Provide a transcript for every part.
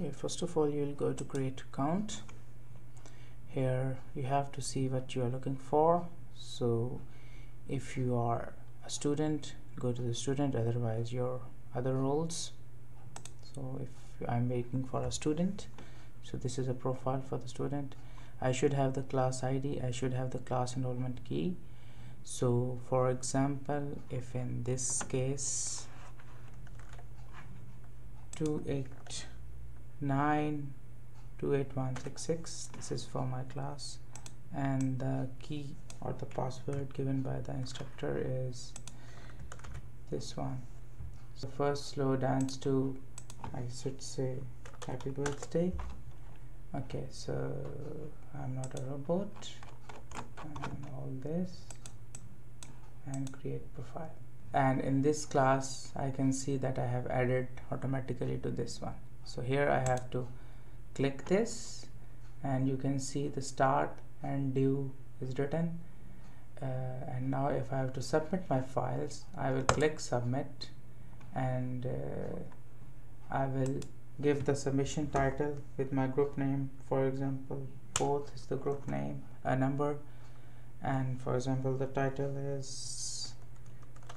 Okay, first of all you'll go to create account. Here you have to see what you are looking for. So if you are a student, go to the student, otherwise your other roles. So if I'm waiting for a student, so this is a profile for the student. I should have the class ID, I should have the class enrollment key. So for example, if in this case 289281166, this is for my class, and the key or the password given by the instructor is this one. So first slow dance to, I should say, happy birthday. Okay, so I'm not a robot, and all this, and create profile. And in this class I can see that I have added automatically to this one. So here I have to click this, and you can see the start and due is written, and now if I have to submit my files, I will click submit, and I will give the submission title with my group name. For example, 4th is the group name, a number, and for example the title is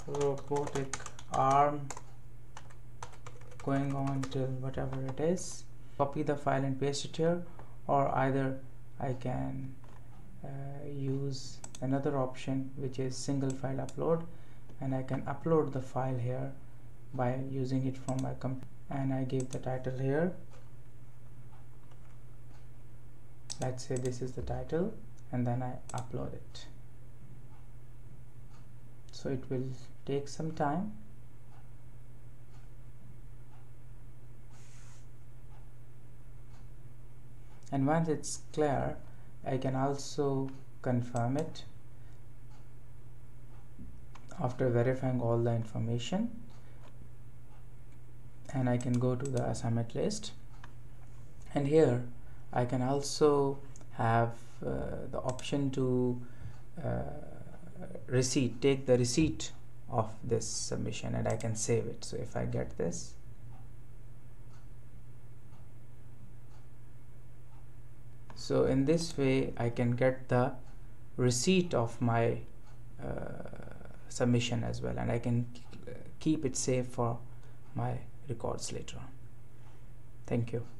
robotic arm going on till whatever it is. Copy the file and paste it here, or either I can use another option which is single file upload, and I can upload the file here by using it from my computer, and I give the title here. Let's say this is the title, and then I upload it. So it will take some time. And once it's clear, I can also confirm it after verifying all the information, and I can go to the assignment list, and here I can also have the option to take the receipt of this submission, and I can save it. So if I get this, so in this way I can get the receipt of my submission as well, and I can keep it safe for my records later on. Thank you.